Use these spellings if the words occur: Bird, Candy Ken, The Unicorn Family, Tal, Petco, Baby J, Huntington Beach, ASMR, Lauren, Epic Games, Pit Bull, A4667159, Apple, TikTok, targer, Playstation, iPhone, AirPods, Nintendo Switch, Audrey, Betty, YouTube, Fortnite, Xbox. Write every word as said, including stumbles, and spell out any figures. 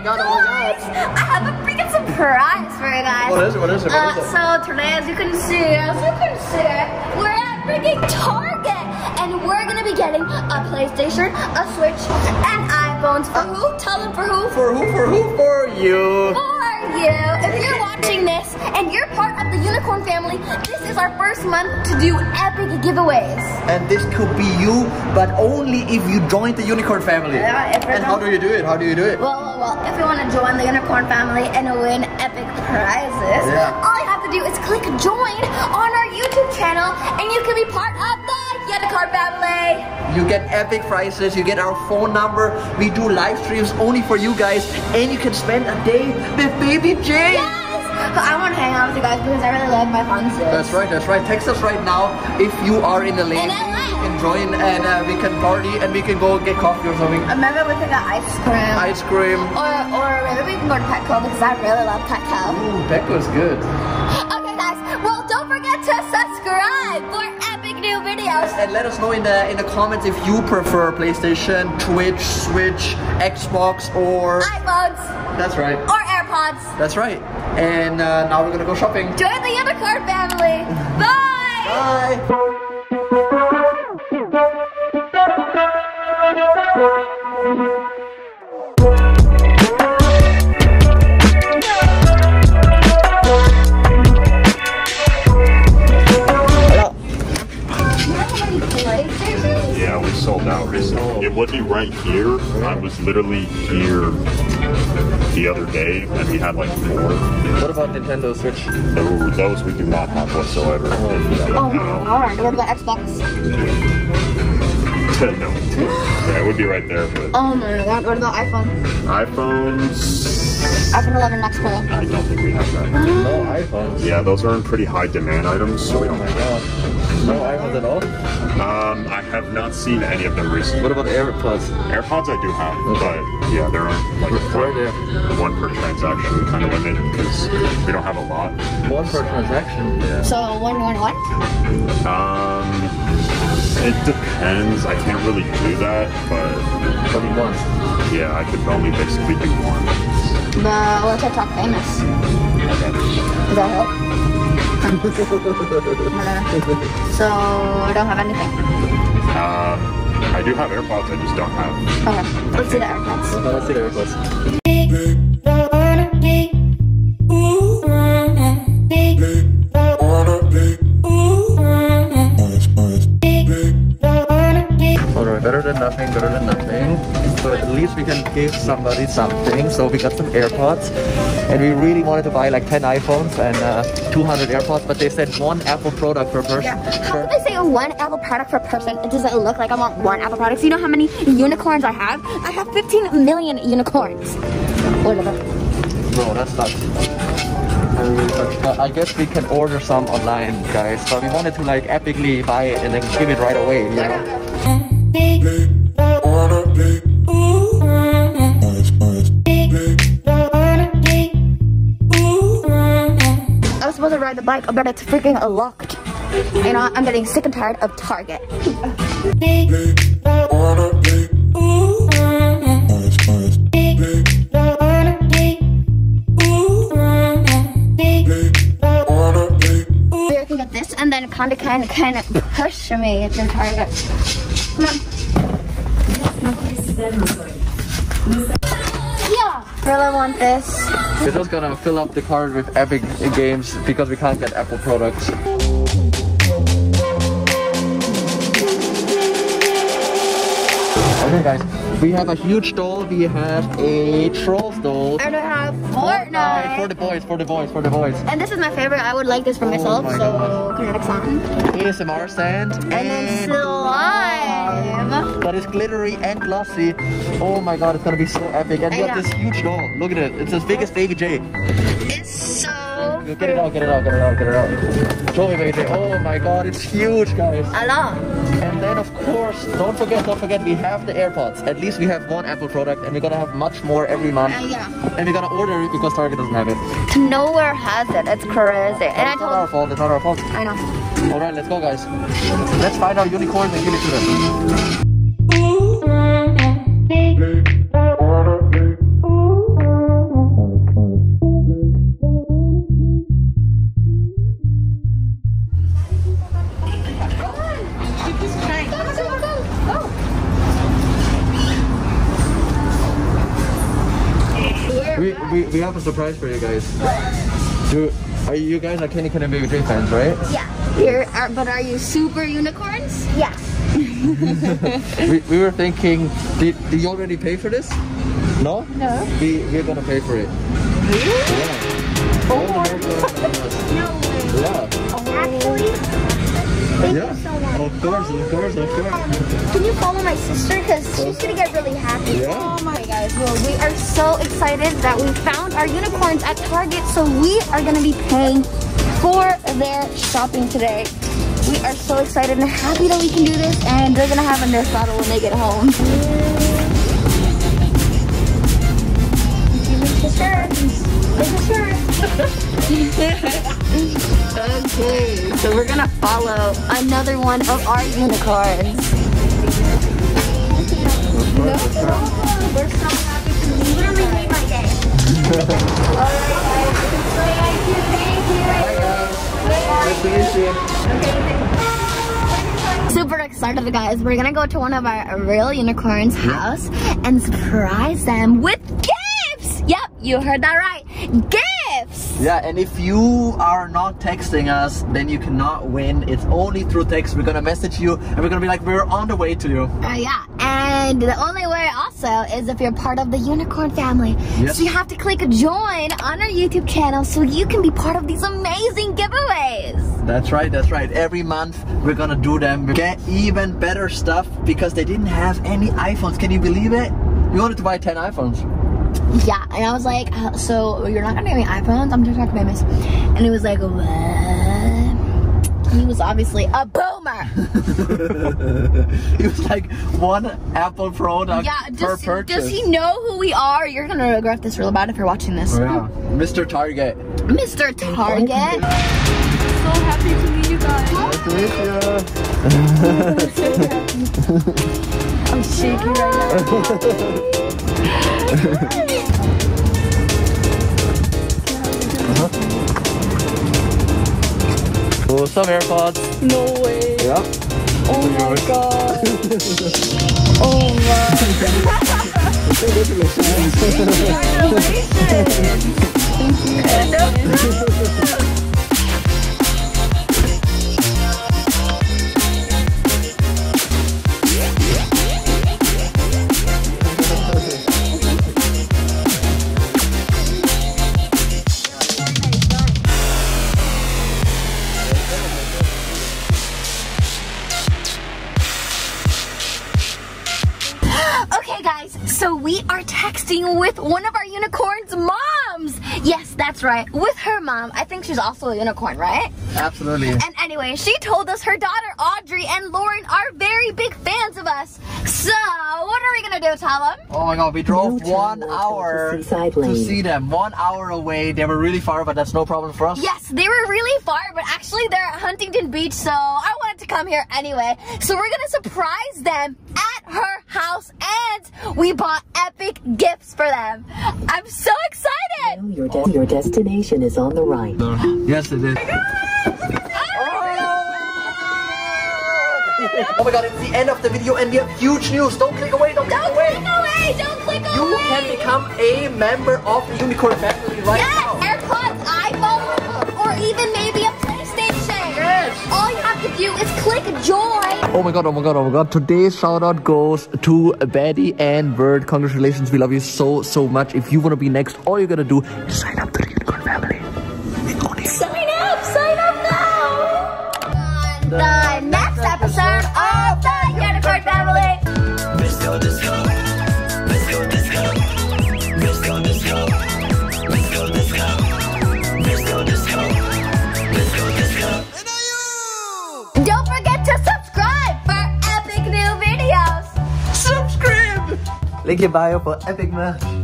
my god, oh my god. I have a freaking surprise for you guys. What is it? What is it? What is it? Uh, so today, as you can see, as you can see, we're at freaking Target. And we're gonna be getting a PlayStation, a Switch, and iPhones. For uh, who? Tell them for who? For who, for who, for you. For you. If you're watching this and you're part of the Unicorn Family, this is our first month to do epic giveaways. And this could be you, but only if you join the Unicorn Family. Uh, and how do you do it? How do you do it? Well, well, well, if you want to join the Unicorn Family and win epic prizes, yeah. all you have to do is click join on our YouTube channel and you can be part of the Unicorn Family. You get epic prizes, you get our phone number, we do live streams only for you guys, and you can spend a day with Baby J. Yes! But I want to hang out with you guys because I really love my fun sis. That's right, that's right. Text us right now if you are in the lane. We can join and uh, we can party and we can go get coffee or something. Uh, maybe we can get ice cream. Ice cream. Or, or maybe we can go to Petco because I really love Petco. Ooh, Petco's good. Okay guys, well don't forget to subscribe for new videos, and let us know in the in the comments if you prefer PlayStation, Twitch, Switch, Xbox, or iPhones. That's right. Or AirPods. That's right. And uh, now we're gonna go shopping. Join the Unicorn Family. Bye. Bye. It wasn't right here. I was literally here the other day, and we had like four. What about Nintendo Switch? Those, those we do not have whatsoever. Oh my god! What about Xbox? No. Yeah, it would be right there. But oh my god! What about iPhone? iPhones. iPhone eleven Max Pro. I don't think we have that. No iPhones. Yeah, those are in pretty high demand items, so we don't have that. No iPhones at all? Um, I have not seen any of them recently. What about AirPods? AirPods I do have, okay. But yeah, they're on like one, there. one per transaction kind of limit because we don't have a lot. One per transaction? Yeah. So one, one, one? Um, it depends. I can't really do that, but... Probably one. Yeah, I could only basically do one. But we're TikTok famous. Okay. Does that help? So, I don't have anything. Uh, I do have AirPods, I just don't have. Okay, let's see the AirPods. Let's see the AirPods. Better than nothing, better than nothing. So at least we can give somebody something. So we got some AirPods, and we really wanted to buy like ten iPhones and uh, two hundred AirPods, but they said one Apple product per person. Yeah. How can I say one Apple product per person? It doesn't look like I want one Apple product. So you know how many unicorns I have? I have fifteen million unicorns. Whatever. No, that's not. But I guess we can order some online, guys. But we wanted to like epically buy it and then give it right away, you know? I was supposed to ride the bike, but it's freaking locked. You know, I'm getting sick and tired of Target. And then kind of, kind of, kind of push me into Target. Come on. Yeah, really want this. We're just gonna fill up the card with Epic Games because we can't get Apple products. Okay, guys, we have a huge doll. We have a Trolls doll. And I have Fortnite. Fortnite. For the boys, for the boys, for the boys. And this is my favorite. I would like this for oh myself. My so, God. Kinetic sand. A S M R sand. And, and then slime. That is glittery and glossy. Oh my god, it's gonna be so epic. And we have this huge doll. Look at it. It's as big as Baby J. It's so. Get it out, get it out, get it out, get it out. Show me, Baby J. Oh my god, it's huge, guys. A lot. And then, of course, don't forget, don't forget, we have the AirPods. At least we have one Apple product, and we're gonna have much more every month. Uh, yeah. And we're gonna order it because Target doesn't have it. Nowhere has it. It's crazy. And I told. It's not our fault. It's not our fault. I know. All right, let's go, guys. Let's find our unicorns and give it to them. We, we, we have a surprise for you guys. Do, are you guys are Candy Can and Baby J fans, right? Yeah. You're, are, but are you super unicorns? Yeah. we, we were thinking, did, did you already pay for this? No? No. We, we're gonna pay for it. Really? Yeah. Oh. No way. Yeah. Thank yeah. you so much. Of course, of course, of course. Can you follow my sister? Because she's going to get really happy. Yeah. Oh my guys, well, we are so excited that we found our unicorns at Target. So we are going to be paying for their shopping today. We are so excited and happy that we can do this. And they're going to have a Nerf battle when they get home. This is yours. Okay, so we're gonna follow another one of our unicorns. No problem. We're so happy to literally made my day. Alright, thank you, thank you. Nice to meet you. Okay, thank you. Super excited, guys. We're gonna go to one of our real unicorns' house and surprise them with gifts. Yep, you heard that right. Gifts. Yeah, and if you are not texting us, then you cannot win. It's only through text. We're gonna message you and we're gonna be like, we're on the way to you. Uh, yeah, and the only way also is if you're part of the Unicorn Family. Yes. So you have to click join on our YouTube channel so you can be part of these amazing giveaways. That's right, that's right. Every month we're gonna do them. We get even better stuff because they didn't have any iPhones. Can you believe it? We wanted to buy ten iPhones. Yeah, and I was like, uh, so you're not gonna give me iPhones? I'm TikTok famous. And he was like, what? He was obviously a boomer. He was like, one Apple product yeah, does, per purchase. Does he know who we are? You're gonna regret this real bad if you're watching this. Yeah. Mister Target. Mister Target. I'm so happy to meet you guys. Nice to meet you. I'm shaking right now. uh-huh. Oh, some AirPods. No way. Yep. Oh my god. Oh my. Congratulations. With one of our unicorn's moms. Yes, that's right, with her mom. I think she's also a unicorn, right? Absolutely. And anyway, she told us her daughter Audrey and Lauren are very big fans of us. So what are we gonna do, Tal? Oh my god, we drove no one hour to see them. One hour away. They were really far, but that's no problem for us. Yes, they were really far, but actually they're at Huntington Beach, so I wanted to come here anyway. So we're gonna surprise them at her house, and we bought epic gifts for them. I'm so excited! Your, de oh. your destination is on the right. Yes, it is. Oh my god! Oh! Oh my god, it's the end of the video, and we have huge news. Don't click away, don't, don't click away! Don't click away! Don't click away! You can become a member of the Unicorn Family right yes, now. Yes! AirPods, iPhone, or even maybe a Playstation. Yes! All you have to do is click join. Oh my god, oh my god, oh my god. Today's shout out goes to Betty and Bird. Congratulations, we love you so, so much. If you want to be next, all you gotta do is sign up to the Unicorn Family. Sign up, sign up now! On the, the next, next episode, episode of the Unicorn Family. Let's go, let's go. Let's go, let's go. Let's go, let's go. Let's go, let's go. Let's go, let's go. Let's go, let's go. And are you? Don't forget to subscribe. New videos. Subscribe! Link your bio for epic merch.